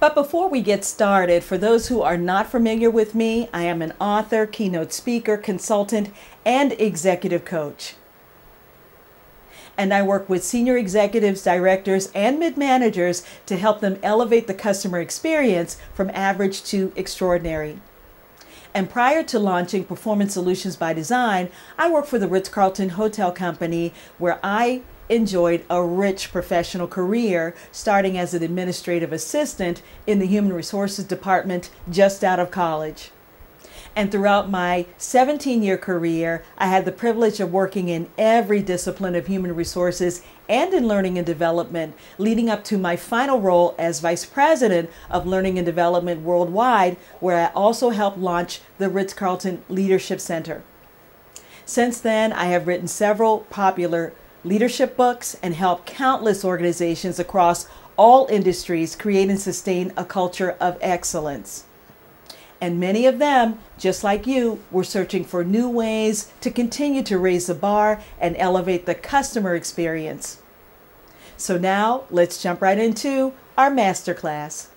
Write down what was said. But before we get started, for those who are not familiar with me, I am an author, keynote speaker, consultant, and executive coach. And I work with senior executives, directors, and mid-managers to help them elevate the customer experience from average to extraordinary. And prior to launching Performance Solutions by Design, I worked for the Ritz-Carlton Hotel Company, where I enjoyed a rich professional career, starting as an administrative assistant in the human resources department just out of college. And throughout my 17-year career, I had the privilege of working in every discipline of human resources and in learning and development, leading up to my final role as Vice President of Learning and Development Worldwide, where I also helped launch the Ritz-Carlton Leadership Center. Since then, I have written several popular leadership books and helped countless organizations across all industries create and sustain a culture of excellence. And many of them, just like you, were searching for new ways to continue to raise the bar and elevate the customer experience. So now, let's jump right into our masterclass.